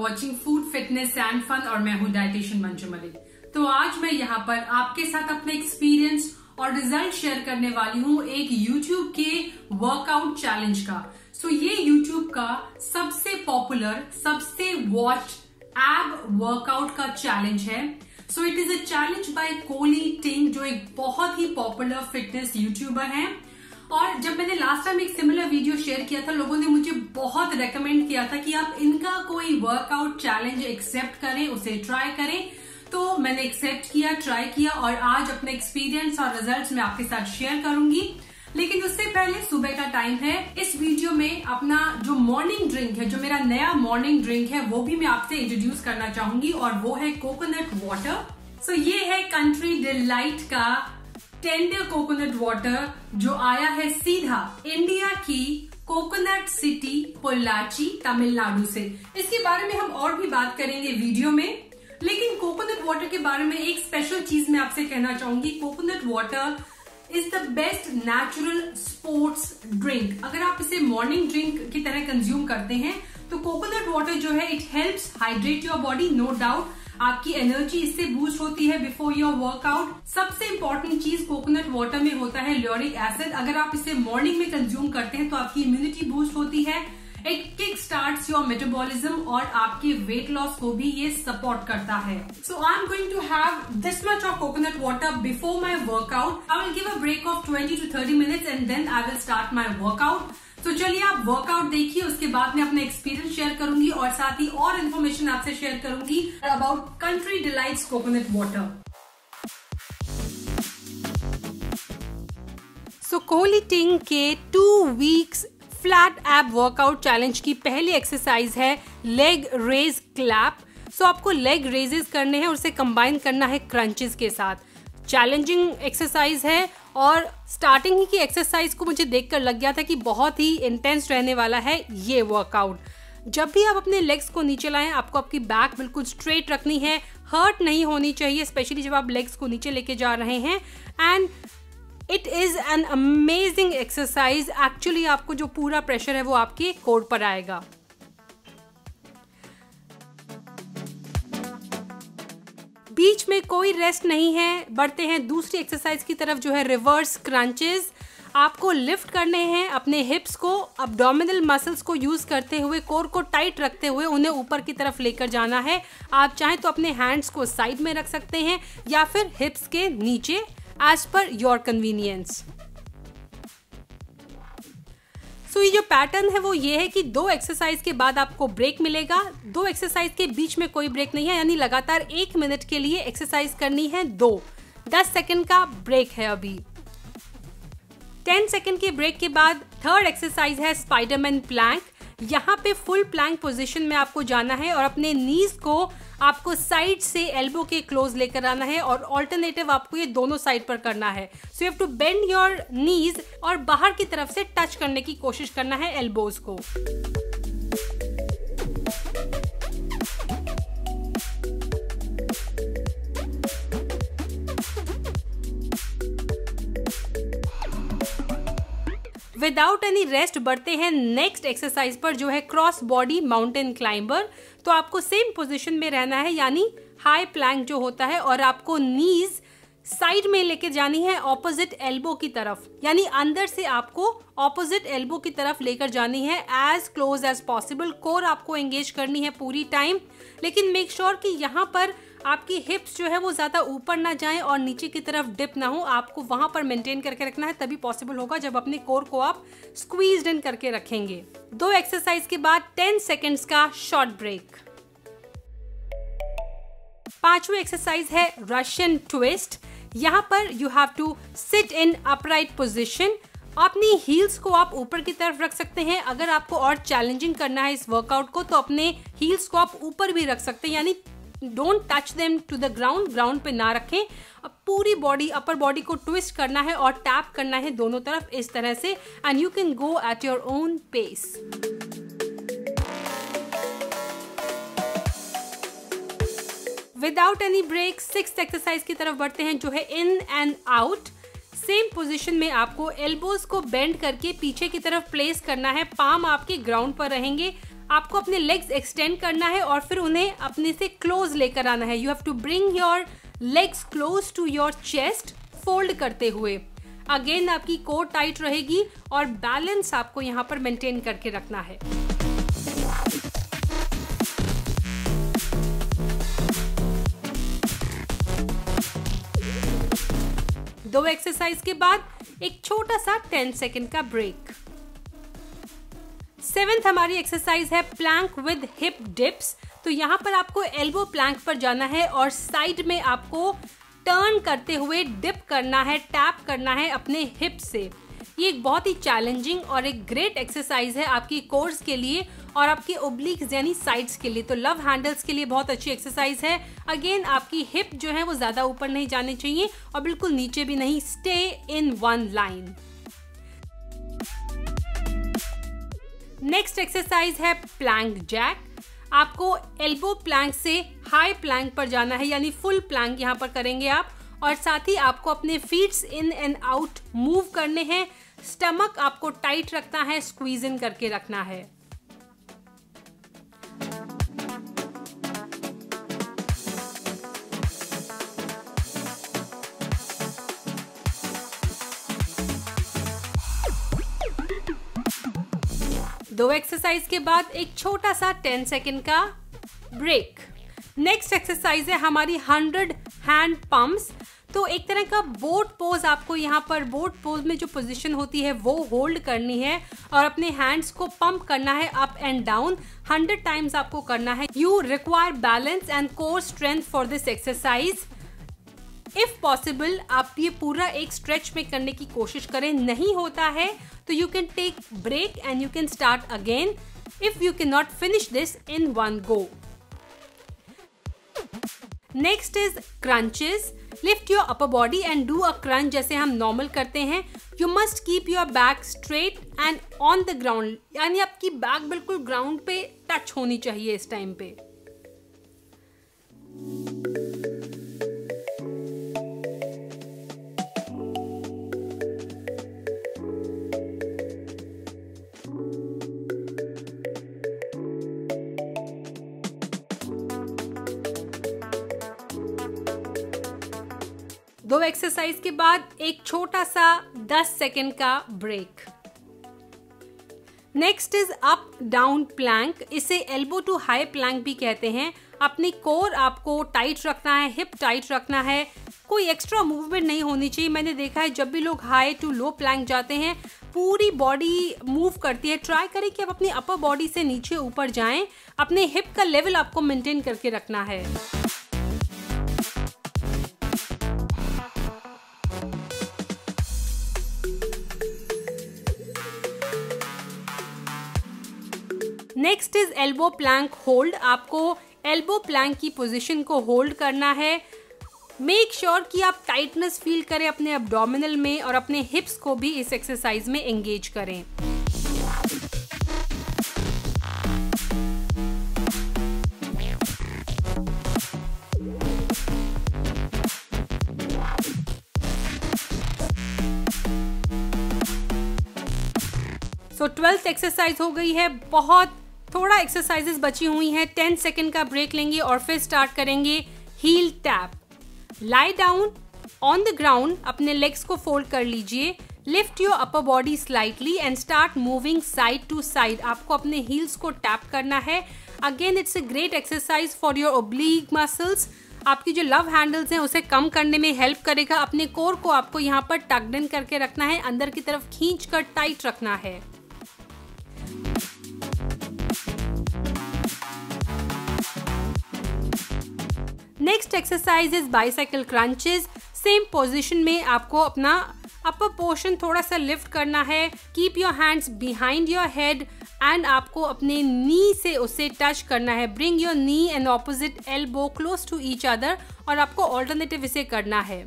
watching Food, Fitness and Fun और मैं हूँ डाइटिशियन मंजू मलिक। तो आज मैं यहाँ पर आपके साथ अपने एक्सपीरियंस और रिजल्ट शेयर करने वाली हूँ एक YouTube के वर्कआउट चैलेंज का। सो ये YouTube का सबसे पॉपुलर, सबसे वॉच्ड एब वर्कआउट का चैलेंज है। So it is a challenge by Koli टिंग, जो एक बहुत ही पॉपुलर फिटनेस यूट्यूबर है। और जब मैंने लास्ट टाइम एक सिमिलर वीडियो शेयर किया था, लोगों ने मुझे बहुत रेकमेंड किया था कि आप इनका कोई वर्कआउट चैलेंज एक्सेप्ट करें, उसे ट्राई करें। तो मैंने एक्सेप्ट किया, ट्राई किया और आज अपने एक्सपीरियंस और रिजल्ट्स मैं आपके साथ शेयर करूंगी। लेकिन उससे पहले सुबह का टाइम है, इस वीडियो में अपना जो मॉर्निंग ड्रिंक है, जो मेरा नया मॉर्निंग ड्रिंक है, वो भी मैं आपसे इंट्रोड्यूस करना चाहूंगी और वो है कोकोनट वाटर। सो ये है कंट्री डिलाइट का टेंडर कोकोनट वाटर, जो आया है सीधा इंडिया की कोकोनट सिटी पोल्लाची तमिलनाडु से। इसके बारे में हम और भी बात करेंगे वीडियो में। लेकिन कोकोनट वाटर के बारे में एक स्पेशल चीज मैं आपसे कहना चाहूंगी, coconut water is the best natural sports drink. अगर आप इसे मॉर्निंग ड्रिंक की तरह कंज्यूम करते हैं तो कोकोनट वाटर जो है, it helps hydrate your body, no doubt. आपकी एनर्जी इससे बूस्ट होती है बिफोर योर वर्कआउट। सबसे इम्पोर्टेंट चीज कोकोनट वाटर में होता है ल्यूरिक एसिड। अगर आप इसे मॉर्निंग में कंज्यूम करते हैं तो आपकी इम्यूनिटी बूस्ट होती है, it kick starts your metabolism और आपके वेट लॉस को भी ये सपोर्ट करता है। So I am going to have this much of coconut water before my workout. I will give a break of 20 to 30 minutes and then I will start my workout. तो चलिए आप workout देखिए, उसके बाद मैं अपना एक्सपीरियंस शेयर करूंगी और साथ ही और इन्फॉर्मेशन आपसे शेयर करूंगी about Country Delight's coconut water. So Koli टिंग के 2 weeks flat ab workout challenge की पहली एक्सरसाइज है लेग रेज क्लैप। सो आपको लेग रेजेस करने हैं और उसे कंबाइन करना है क्रंचेस के साथ। चैलेंजिंग एक्सरसाइज है और स्टार्टिंग ही की एक्सरसाइज को मुझे देखकर लग गया था कि बहुत ही इंटेंस रहने वाला है ये वर्कआउट। जब भी आप अपने लेग्स को नीचे लाएं, आपको आपकी बैक बिल्कुल स्ट्रेट रखनी है, हर्ट नहीं होनी चाहिए, स्पेशली जब आप लेग्स को नीचे लेके जा रहे हैं। And it is an amazing exercise. Actually आपको जो पूरा प्रेशर है वो आपके कोर पर आएगा। बीच में कोई रेस्ट नहीं है, बढ़ते हैं दूसरी एक्सरसाइज की तरफ जो है रिवर्स क्रंचेस। आपको लिफ्ट करने हैं अपने हिप्स को, एब्डोमिनल मसल्स को यूज़ करते हुए, कोर को टाइट रखते हुए उन्हें ऊपर की तरफ लेकर जाना है। आप चाहें तो अपने हैंड्स को साइड में रख सकते हैं या फिर हिप्स के नीचे, एज पर योर कन्वीनियंस। तो ये जो पैटर्न है वो ये है कि 2 एक्सरसाइज के बाद आपको ब्रेक मिलेगा। 2 एक्सरसाइज के बीच में कोई ब्रेक नहीं है, यानी लगातार 1 मिनट के लिए एक्सरसाइज करनी है। 10 सेकंड का ब्रेक है अभी। 10 सेकंड के ब्रेक के बाद 3rd एक्सरसाइज है स्पाइडरमैन प्लैंक। यहाँ पे फुल प्लैंक पोजीशन में आपको जाना है और अपने नीज को आपको साइड से एल्बो के क्लोज लेकर आना है और ऑल्टरनेटिव आपको ये दोनों साइड पर करना है। So you have to bend your knees और बाहर की तरफ से टच करने की कोशिश करना है एल्बोज को। विदाउट एनी रेस्ट बढ़ते हैं नेक्स्ट एक्सरसाइज पर जो है क्रॉस बॉडी माउंटेन क्लाइंबर। तो आपको सेम पोजीशन में रहना है, यानी हाई प्लैंक जो होता है, और आपको नीज साइड में लेके जानी है ऑपोजिट एल्बो की तरफ, यानी अंदर से आपको ऑपोजिट एल्बो की तरफ लेकर जानी है as close as possible. Core आपको एंगेज करनी है पूरी टाइम, लेकिन मेक श्योर कि यहाँ पर आपकी हिप्स जो है वो ज़्यादा ऊपर ना जाएं और नीचे की तरफ डिप ना हो। आपको वहाँ पर मेंटेन करके रखना है, तभी पॉसिबल होगा जब अपने कोर को आप स्क्वीज्ड इन करके रखेंगे। 2 एक्सरसाइज के बाद 10 सेकेंड्स का शॉर्ट ब्रेक। 5वीं एक्सरसाइज है रशियन ट्विस्ट। यहाँ पर you have to sit in upright position. अपनी हील्स को आप ऊपर की तरफ रख सकते हैं। अगर आपको और चैलेंजिंग करना है इस वर्कआउट को तो अपने हील्स को आप ऊपर भी रख सकते हैं, यानी don't touch them to the ground, ground पे ना रखें। अब पूरी बॉडी, अपर बॉडी को ट्विस्ट करना है और टैप करना है दोनों तरफ इस तरह से। And you can go at your own pace. Without any break 6th exercise की तरफ बढ़ते हैं जो है in and out. Same position में आपको एल्बोज को बेंड करके पीछे की तरफ प्लेस करना है, पाम आपके ग्राउंड पर रहेंगे। आपको अपने लेग्स एक्सटेंड करना है और फिर उन्हें अपने से क्लोज लेकर आना है. You have to bring your legs close to your chest fold करते हुए. अगेन आपकी कोर टाइट रहेगी और बैलेंस आपको यहाँ पर मेंटेन करके रखना है. दो एक्सरसाइज के बाद एक छोटा सा 10 सेकेंड का ब्रेक. 7th हमारी एक्सरसाइज है प्लैंक विद हिप डिप्स. तो यहाँ पर आपको एल्बो प्लैंक पर जाना है और साइड में आपको टर्न करते हुए डिप करना है, टैप करना है अपने हिप से. ये एक बहुत ही चैलेंजिंग और एक ग्रेट एक्सरसाइज है आपकी कोर्स के लिए और आपके ओब्लिक्स यानी साइड्स के लिए. तो लव हैंडल्स के लिए बहुत अच्छी एक्सरसाइज है. अगेन आपकी हिप जो है वो ज़्यादा ऊपर नहीं जाने चाहिए और बिल्कुल नीचे भी नहीं. Stay in one line. Next exercise है प्लैंक जैक. आपको एल्बो प्लैंक से हाई प्लैंक पर जाना है यानी फुल प्लैंक यहाँ पर करेंगे आप और साथ ही आपको अपने feets in and out move करने हैं. स्टमक आपको टाइट रखना है, स्क्वीज इन करके रखना है. दो एक्सरसाइज के बाद एक छोटा सा 10 सेकेंड का ब्रेक. नेक्स्ट एक्सरसाइज है हमारी 100 हैंड पंप्स. तो एक तरह का बोट पोज आपको यहाँ पर बोट पोज में जो पोजीशन होती है वो होल्ड करनी है और अपने हैंड्स को पंप करना है अप एंड डाउन 100 टाइम्स आपको करना है. You require balance and core strength for this exercise. If possible आप ये पूरा एक स्ट्रेच में करने की कोशिश करें, नहीं होता है तो you can take break and you can start again if you can not finish this in one go. Next is crunches. Lift your upper body and do a crunch जैसे हम नॉर्मल करते हैं. You must keep your back straight and on the ground यानी आपकी back बिल्कुल ground पे touch होनी चाहिए इस टाइम पे. दो एक्सरसाइज के बाद एक छोटा सा 10 सेकेंड का break. Next is up down plank. इसे एल्बो टू हाई प्लैंक भी कहते हैं. अपनी कोर आपको टाइट रखना है, हिप टाइट रखना है, कोई एक्स्ट्रा मूवमेंट नहीं होनी चाहिए. मैंने देखा है जब भी लोग हाई टू लो प्लैंक जाते हैं पूरी बॉडी मूव करती है. ट्राई करें कि आप अपनी अपर बॉडी से नीचे ऊपर जाएं. अपने हिप का लेवल आपको मेंटेन करके रखना है. Next is elbow plank hold. आपको एल्बो प्लैंक की पोजीशन को होल्ड करना है. मेक श्योर कि आप टाइटनेस फील करें अपने एब्डोमिनल में और अपने हिप्स को भी इस एक्सरसाइज में एंगेज करें. तो 12th एक्सरसाइज हो गई है. बहुत थोड़ा एक्सरसाइजेस बची हुई हैं. 10 सेकेंड का ब्रेक लेंगे और फिर स्टार्ट करेंगे heel tap. Lie down on the ground, अपने लेग्स को फोल्ड कर लीजिए. Lift your upper body slightly and start moving side to side. आपको अपने हील्स को टैप करना है. Again it's a great exercise for your oblique muscles. आपकी जो लव हैंडल्स हैं उसे कम करने में हेल्प करेगा. अपने कोर को आपको यहाँ पर टक्ड इन करके रखना है, अंदर की तरफ खींच कर टाइट रखना है. Next exercise is bicycle crunches. Same position में आपको अपना अपर पोर्शन थोड़ा सा लिफ्ट करना है. Keep your hands behind your head and आपको अपने नी से उसे टच करना है. Bring your knee and opposite elbow close to each other और आपको ऑल्टरनेटिव इसे करना है.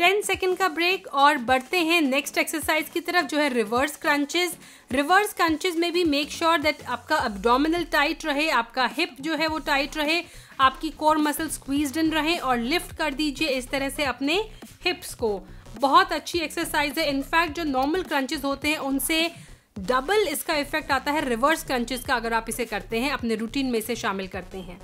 10 सेकेंड का ब्रेक और बढ़ते हैं नेक्स्ट एक्सरसाइज की तरफ जो है रिवर्स क्रंचेस। रिवर्स क्रंचेस में भी मेक श्योर दैट आपका एब्डोमिनल टाइट रहे, आपका हिप जो है वो टाइट रहे, आपकी कोर मसल स्क्वीज्ड इन रहे और लिफ्ट कर दीजिए इस तरह से अपने हिप्स को। बहुत अच्छी एक्सरसाइज है। इनफैक्ट जो नॉर्मल क्रंचेस होते हैं उनसे डबल इसका इफेक्ट आता है रिवर्स क्रंचेस का, अगर आप इसे करते हैं, अपने रूटीन में इसे शामिल करते हैं।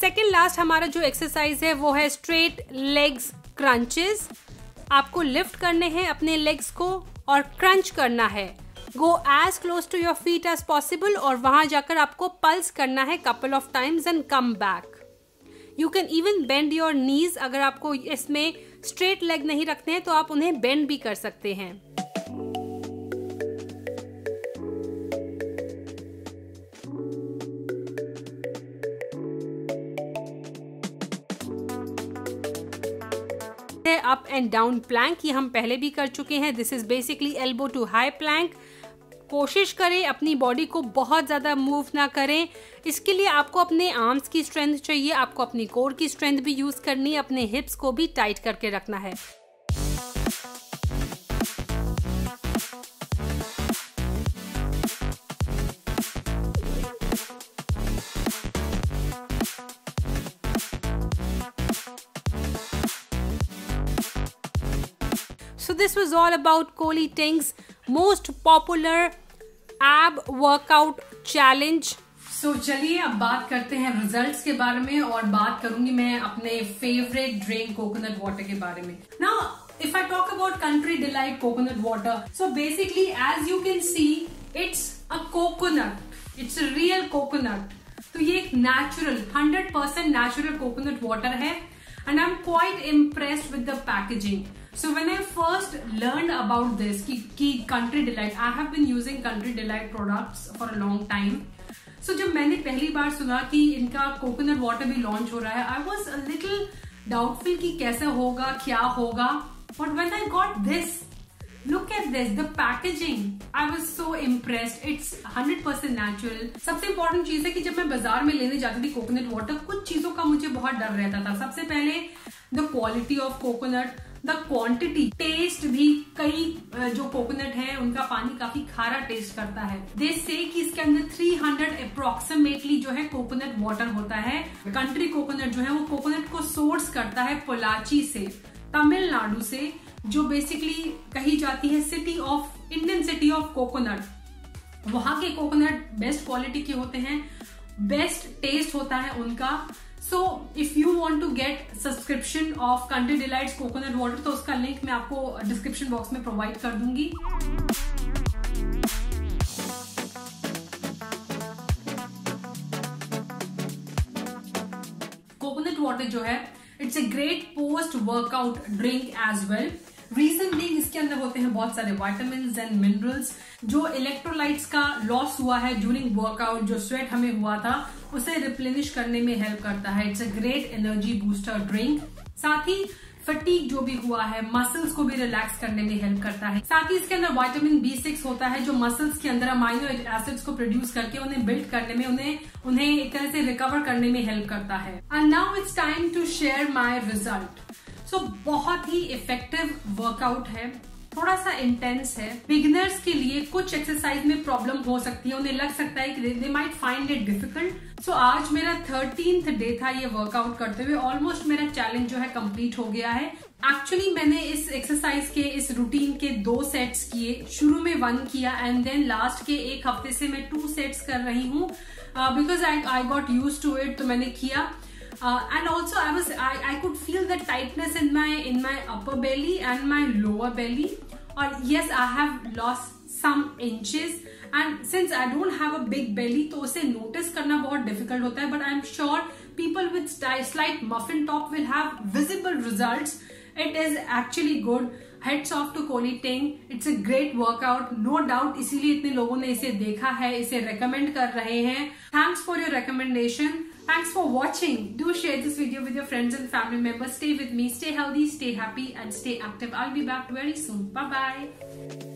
सेकेंड लास्ट हमारा जो एक्सरसाइज है वो है स्ट्रेट लेग्स क्रंचेस। आपको लिफ्ट करने हैं अपने लेग्स को और क्रंच करना है। Go as close to your feet as possible और वहां जाकर आपको पल्स करना है couple of times and come back. You can even bend your knees, अगर आपको इसमें स्ट्रेट लेग नहीं रखते हैं तो आप उन्हें बेंड भी कर सकते हैं। अप एंड डाउन प्लैंक ये हम पहले भी कर चुके हैं। This is basically elbow to high plank. कोशिश करें अपनी बॉडी को बहुत ज़्यादा मूव ना करें। इसके लिए आपको अपने आर्म्स की स्ट्रेंथ चाहिए, आपको अपनी कोर की स्ट्रेंथ भी यूज़ करनी है, अपने हिप्स को भी टाइट करके रखना है। So this was all about Chloe Ting's most popular ab workout challenge. So चलिए अब बात करते हैं रिजल्ट्स के बारे में और बात करूंगी मैं अपने फेवरेट ड्रिंक कोकोनट वाटर के बारे में। Now if I talk about Country Delight coconut water, so basically as you can see it's a coconut, it's a real coconut. तो ये एक natural 100% natural coconut water है and I'm quite impressed with the packaging. So when I first learned about this कि Country Delight, I have been using Country Delight products for a long time. So जब मैंने पहली बार सुना कि इनका coconut water भी launch हो रहा है, I was a little doubtful कि कैसा होगा, क्या होगा. But when I got this, look at this, the packaging, I was so impressed. It's 100% natural. सबसे इम्पोर्टेंट चीज है कि जब मैं बाजार में लेने जाती थी कोकोनट वाटर, कुछ चीजों का मुझे बहुत डर रहता था। सबसे पहले the quality of coconut, the quantity, taste भी। कई जो कोकोनट है उनका पानी काफी खारा टेस्ट करता है। दे से कि इसके अंदर 300 अप्रोक्सीमेटली जो है कोकोनट वाटर होता है। कंट्री कोकोनट जो है वो कोकोनट को सोर्स करता है पोलाची से, तमिलनाडु से, जो बेसिकली कही जाती है city of Indian city of coconut. वहां के कोकोनट बेस्ट क्वालिटी के होते हैं, बेस्ट टेस्ट होता है उनका। So if you want to get subscription of Country Delight's coconut water, तो उसका लिंक मैं आपको description box में provide कर दूंगी। Coconut water जो है, it's a great post-workout drink as well. Reason being इसके अंदर होते हैं बहुत सारे vitamins and minerals, जो electrolytes का loss हुआ है during workout, जो sweat हमें हुआ था उसे रिप्लेनिश करने में हेल्प करता है। It's a great energy booster drink. साथ ही फटीग जो भी हुआ है मसल्स को भी रिलैक्स करने में हेल्प करता है। साथ ही इसके अंदर विटामिन B6 होता है जो मसल्स के अंदर अमाइनो एसिड्स को प्रोड्यूस करके उन्हें बिल्ड करने में, उन्हें एक तरह से रिकवर करने में हेल्प करता है। And now it's time to share my result. So बहुत ही इफेक्टिव वर्कआउट है, थोड़ा सा इंटेंस है। बिगिनर्स के लिए कुछ एक्सरसाइज में प्रॉब्लम हो सकती है, उन्हें लग सकता है कि they might find it difficult. So आज मेरा 13th डे था ये वर्कआउट करते हुए। ऑलमोस्ट मेरा चैलेंज जो है कंप्लीट हो गया है। एक्चुअली मैंने इस एक्सरसाइज के, इस रूटीन के 2 सेट्स किए। शुरू में 1 किया एंड देन लास्ट के एक हफ्ते से मैं 2 सेट्स कर रही हूँ because I got use to it. तो मैंने किया and also I could feel the tightness in my upper belly and my lower belly. Or yes, I have lost some inches. And since I don't have a big belly, तो उसे notice करना बहुत difficult होता है. But I'm sure people with slight muffin top will have visible results. It is actually good. Heads off to Chloe Ting. It's a great workout, no doubt. इसीलिए इतने लोगों ने इसे देखा है, इसे recommend कर रहे हैं. Thanks for your recommendation. Thanks for watching. Do share this video with your friends and family members. Stay with me, stay healthy, stay happy and stay active. I'll be back very soon. Bye bye.